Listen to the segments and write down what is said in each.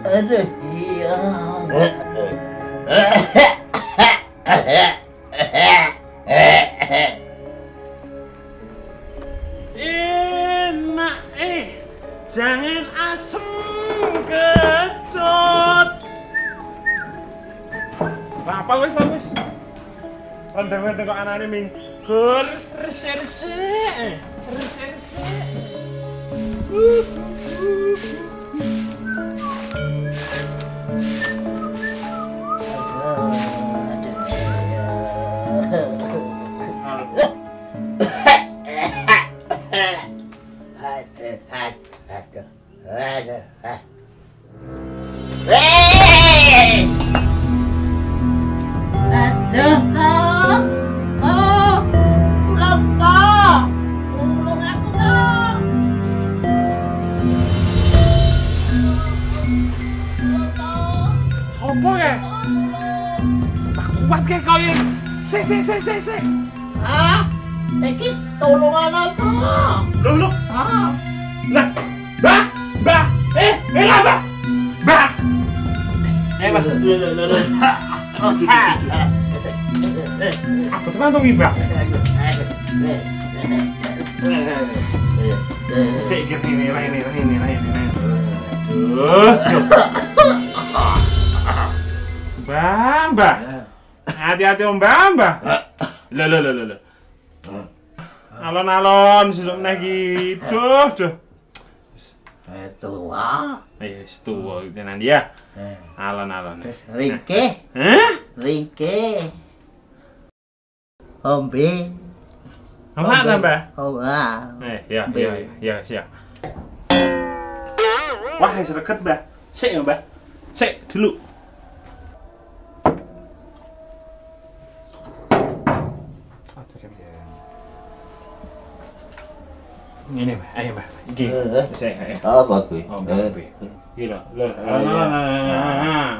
Aduh, iya. Enak jangan asem kecut. Apa wis? Rendeng-rendeng kok anane minggur reserse. Sik. Ah, iki tolongan to. Lho. Ah. Lah, Mbak. Mbak. Mbak. Mbak. Lho. Apa teman dong, Mbak? Sik ini. Aduh. Mbak. Hati-hati Mbak. Lho. Alon-alon sesuk neh iki. Duh. Tua. Ayo tua iki tenan ya. Alon-alon. Rike. Hah? Rike. Ombe. Apa tambah? Oh, ah. Ya, siap. Wah, wis reket, Mbah. Sik dulu. Ini Mbak, ayo Mbak, ini apa gue? Gila, lega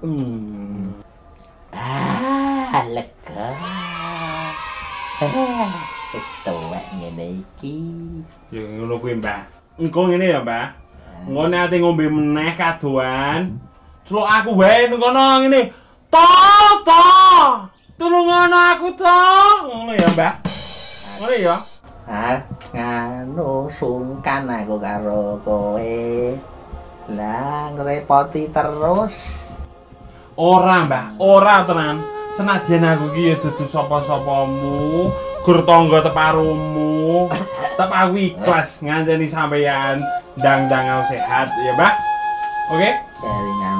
tuwek ngene iki ya ngono kuwi Mbak, engko ngene ya Mbak ngone ate ngombe meneh kadoan. Celuk aku wae nang kono ngene. To. Tulungan aku to. Ngono ya, Mbak. Ngono ya. Ah, nganu sungkan aku karo kowe. Lah ngrepoti terus. Ora, Mbak. Ora tenan. Senajan aku iki ya dudu sapa-sapamu, gur tangga teparumu, tetep aku ikhlas ngandani sampeyan ndang-ndang sehat ya, Mbak. Oke? Jaringan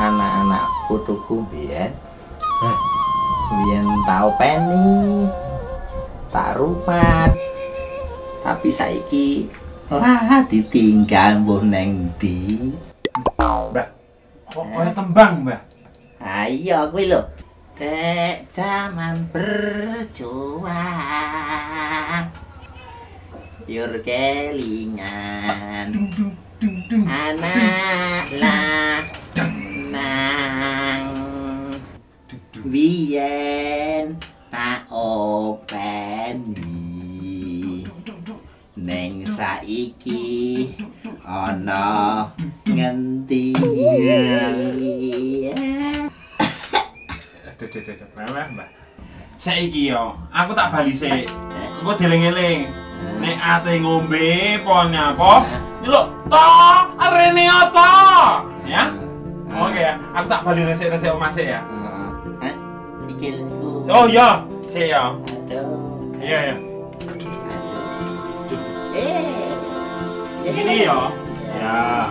anak-anak putuku biyen. Biyen tau peni. Tak rumat. Tapi saiki lah ditinggal mbuh neng ndi? Mbah. Kok koyo tembang, Mbah? Ha iya kuwi lho. Dek zaman berjuang. Yur kelingan. Anak lanang biyen tak openi neng saiki ana ngenti. Aduh, Mbak, Mbak. Saiki yo, aku tak bali sik. Engko dieling-eling. Nek ate ngombe apa nyapa? Nyeluk to rene to. Ya. Oke ya. Aku tak bali resik-resik omase ya. Heh. Sikil. Oh iya, sik ya. Aduh. Iya. Ini ya. Ya.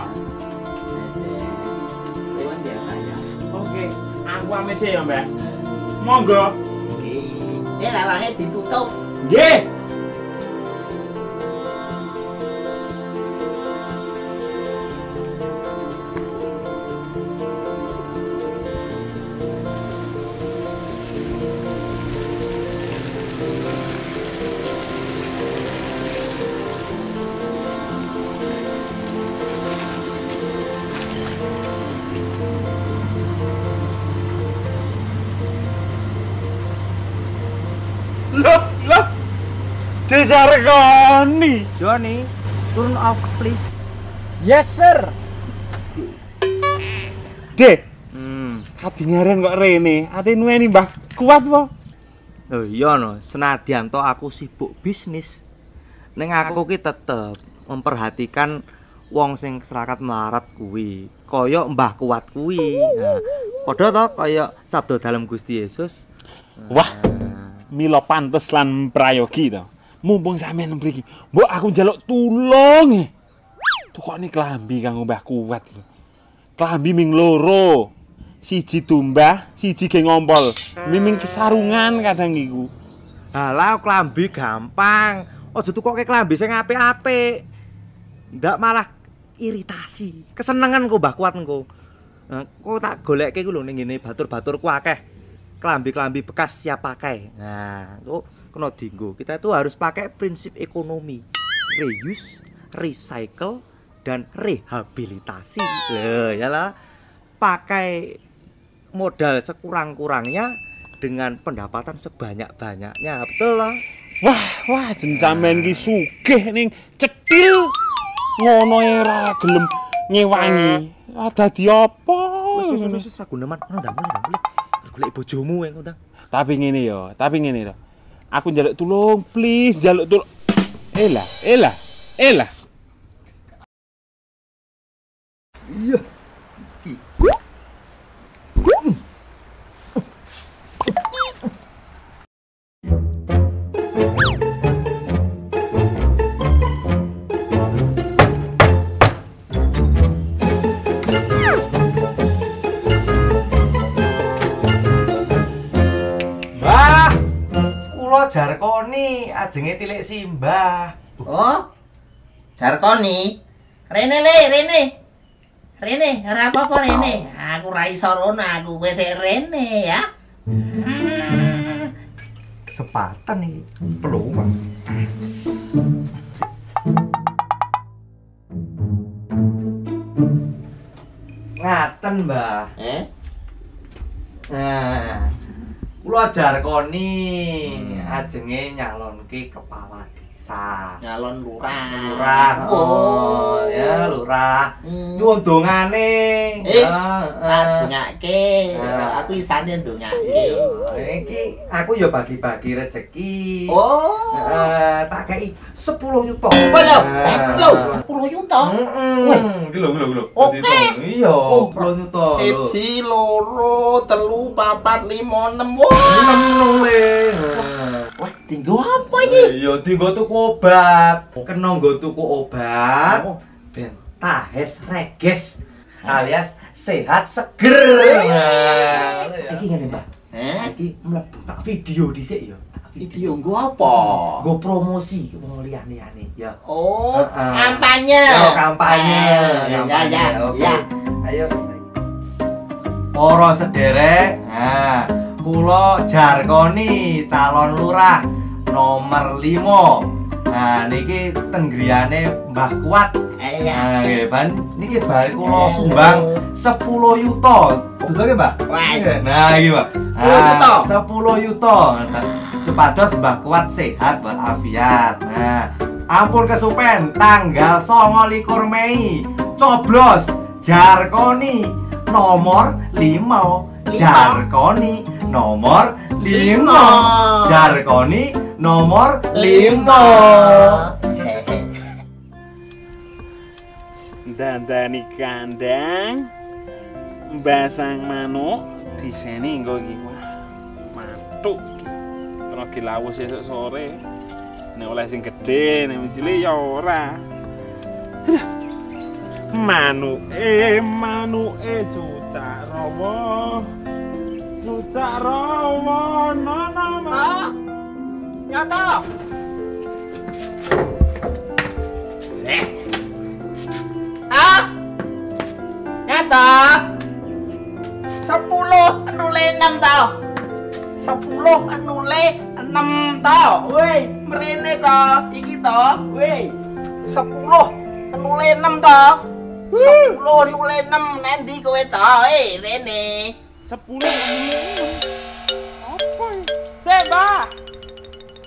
Sewan ya saya. Oke, aku amece ya, Mbak. Monggo. Nggih. Nek lawange ditutup. Nggih. ke Jarkoni. Johnny, turn off please. Yes sir. Dek, hati ngaren kok Rene, hati nueni mbah kuat po. Oh iya no, senadyan to aku sibuk bisnis, neng aku ki tetep memperhatikan wong sing serakat melarat kuwi, koyok mbah kuat kuwi. Nah, podo to koyok sabdo dalam Gusti Yesus. Wah, milo pantes lan prayogi to. Mumpung sampean mriki, mbok aku njaluk tulung. Tukokne klambi kanggo mbah kuat. Klambi ming loro. Siji tumbah, siji ge ngompol. Miming kesarungan kadang iku. Halah klambi gampang. Aja tukokke klambi sing apik-apik. Ndak malah iritasi. Kesenengan kok mbah kuat engko. Engko tak golekke ku lho ning ngene batur-baturku akeh. Klambi-klambi bekas siap pakai. Nah, engko kena dienggo. Kita itu harus pakai prinsip ekonomi. Reuse, recycle dan rehabilitasi. Lho, yalah. Pakai modal sekurang-kurangnya dengan pendapatan sebanyak-banyaknya, betul lah. Wah jenjamen ki sugih ning cetil ngono era gelem nyewangi dadi apa wis ra guneman ono ndang golek bojomu engko ndang. Tapi ngene yo aku njaluk tulung please, njaluk tulung. Elah iya Jarkoni, ajenge tilik simbah. Oh, Jarkoni. Rene, ora apa-apa Rene. Aku ra iso rono, aku wis Rene ya. Kesempatan iki, peluang. Ngaten, Mbah. Nah. Kula Jarkoni ajenge nyalonke kepala desa. Nyalon lurah. Oh, ya lurah. Nyuwun dongane. Tak dongake. Aku isane dongake. Iki aku ya bagi-bagi rejeki. Oh. Tak kei 10 yuto. Lho, 10 yuto. Heeh. Iki lho. Oke. Iya, 10 yuto. 1 2 3 4 5 6. Wah, tinggo apa iki? Ya tinggo tuku obat. Kena nggo tuku obat ben tahes reges alias sehat seger. Iki ngene, Mbak. Iki mlebu tak video dhisik ya. Video nggo apa? Nggo promosi wong liyane-liyane ya. Oh, kampanye. Ya kampanye. Ya. Ayo. Para sederek, kula Jarkoni calon lurah nomor 5. Nah niki tenggriane Mbah Kuat. Nah nggih, Ban. Niki bare kula sumbang 10 yuto. Betul nggih, Mbah? Nah iki, Pak. 10 yuto. Supados Mbah Kuat sehat walafiat. Nah, ampun kesupen tanggal 29 Mei. Coblos Jarkoni nomor 5. Jarkoni nomor 5. Jarkoni nomor 5. Dandani kandang Mbah Sang Manuk diseni nggo iki. Mantuk. Terus dilawus esuk sore. Nek oleh sing gedhe, nek cilik ya ora. Manuke juta rawa. Juta rawa nana. Nyata. Nyata. 10 / 6 tau. 10 / 6 tau. Woi, mrene to, iki to. Woi. 10 / 6 to. 10 / 6 nendi kowe to, Rene. 10 / 6. Apa? Seba.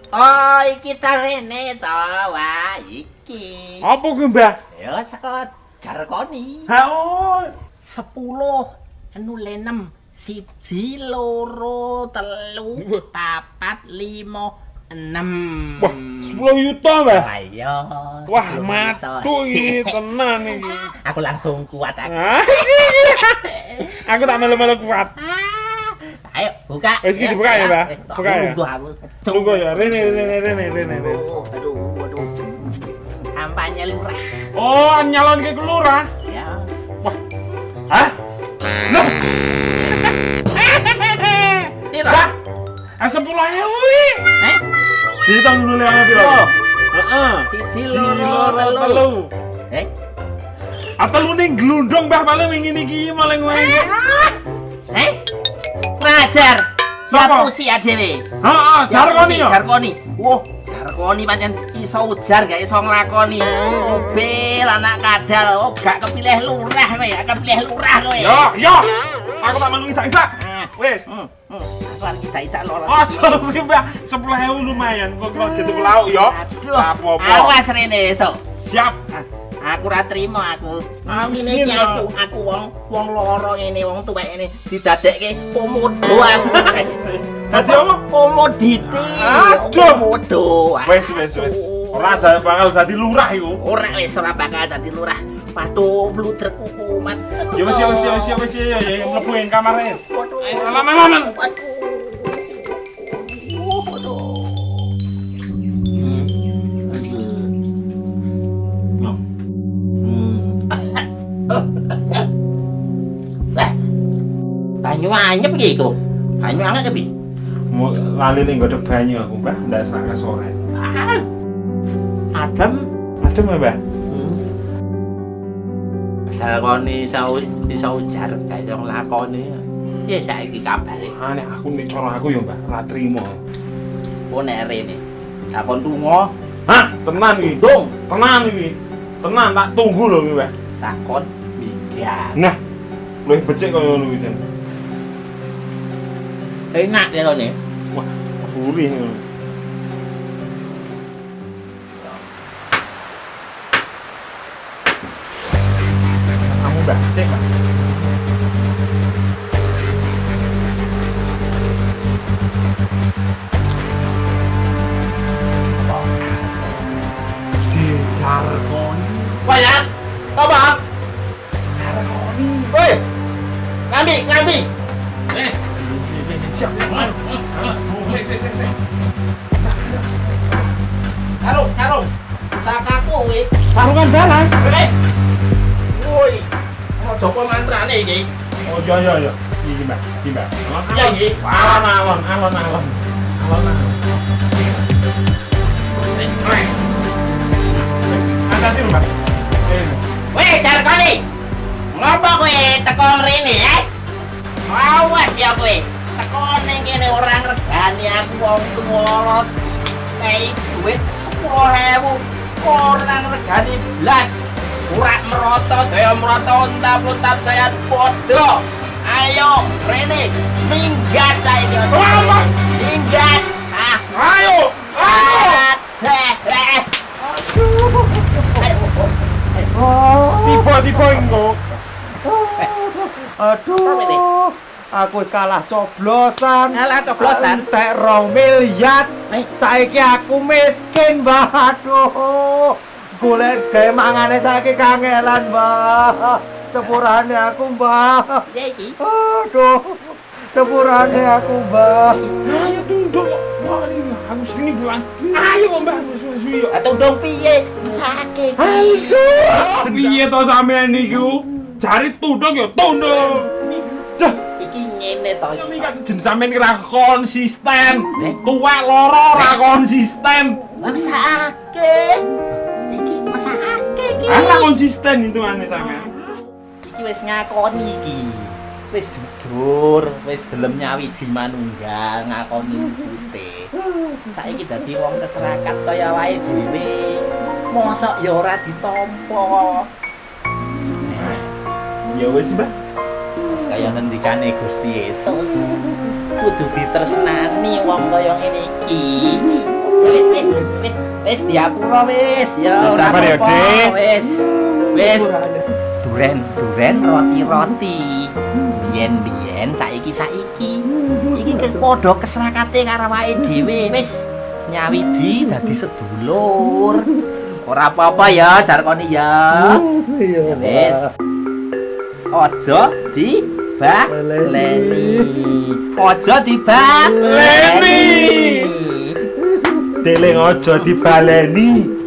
Oy, kita rene to wae iki. Apa kuwi, Mbah? Ya saka Jarkoni. Ha oh, 10, 06, 1, 2, 3, 4, 5, 6. Wah, 10 juta, Mbah. Ayo. Wah, matu iki tenan iki. Aku langsung kuat aku. Aku tak melu-melu kuat. Ayo buka. Wis iki dibuka ya, Mbak. Buka ya. Tunggu ya. Rene. Aduh. Kampanye lurah. Oh, nyalon ke lurah. Ya. Wah. Hah? Loh. Tira. 10.000 iki. Heh. Ditang dulu yang piro? Heeh. 1, 2, 3. Heh. Atalune glundung Mbah paling ngene iki maling-maling. Heh. Ngajar siapa usia dhewe? Heeh, Jarkoni ya. Jarkoni. Wah, Jarkoni pancen iso ujar gak iso nglakoni. Obel anak kadal, oh gak kepilih lurah kowe, gak kepilih lurah kowe. Yo. Aku tak menung isa-isa. Wis. Aku kita loro. Ojo mbah, 10.000 lumayan kok kok gitu lauk yo. Aduh. Awas rene esuk. Siap. Aku ora trimo aku. Ngene iki aku wong loro ngene, wong tuwek ngene didadekke komodo aku. Dadi apa? Komoditi. Aduh, komodo. Wis. Ora bakal dadi lurah iku. Ora bakal dadi lurah. Patuh bludrekku kumat. Ya wis ya mlebu ing kamare. Waduh. Lama-lama. Waduh. Banyu anyep iki iku. Banyu anget piye? Lali ning godhog banyu aku, Mbah, ndak sak sore. Adem ya, Mbah. Jarkoni iso ujar gak iso nglakoni. Piye saiki kabare? Nek aku nek cara aku ya, Mbah, ora trimo. Kowe nek rene. Takon tungo. Hah, tenan iki. Dong, tenan iki. Tenan tak tunggu lho iki, Mbah. Takon minggat. Nah, luwih becik kaya ngono iki. Enak ya nih. Wah, gurih. Kamu udah cek, Pak. Di Jarkoni. Wayan, apa? Jarkoni. Woi, ngambi. Siap. Sik. Karung. Sakaku kuwi. Karungan barang. Woi. Ono jopo mantrane iki. Oh iya. Iki, Mbak. Iya iki. Alon-alon. Hati-hati, Mbak. Woi, Jarkoni. Ngopo kowe teko rene, eh? Awas ya kowe. Tekon yang ini orang regani aku wong tuwolot kayak duit 10.000 orang regani belas urak meroto jaya meroto untap saya bodoh. Ayo Rene minggat saya ini minggat. Ayo tiba-tiba enggak. Aduh, aku kalah coblosan. Entek 2 miliar. Saiki aku miskin, Mbah. Aduh. Golek gawe mangane saiki kangelan, Mbah. Sepurane aku, Mbah. Piye iki? Aduh. Sepurane aku, Mbah. Ayo tunduk. Mari aku sini bulan. Ayo, Mbah, suwi-suwi. Tunduk piye? Sakit. Aduh. Piye to sampean niku? Jari tunduk ya tunduk. Ini jenis sampean ora konsisten. Tuwek loro ora konsisten. Mesake. Iki mesake iki. Ora konsisten hitungane sampean. Iki wis ngakoni iki. Wis jujur, wis gelem nyawiji manunggal ngakoni putih. Saiki dadi wong keserakat kaya wae dhewe. Mosok ya ora ditampa. Ya wis, Mbah. Kaya ngendikane Gusti Yesus kudu ditresnani wong kaya ngene iki. Wis diapura wis ya ora apa-apa wis duren roti-roti biyen saiki iki padha kesrakate karo awake dhewe wis nyawiji dadi sedulur ora apa-apa ya Jarkoni ya wis aja dibaleni Deleng ojo dibaleni.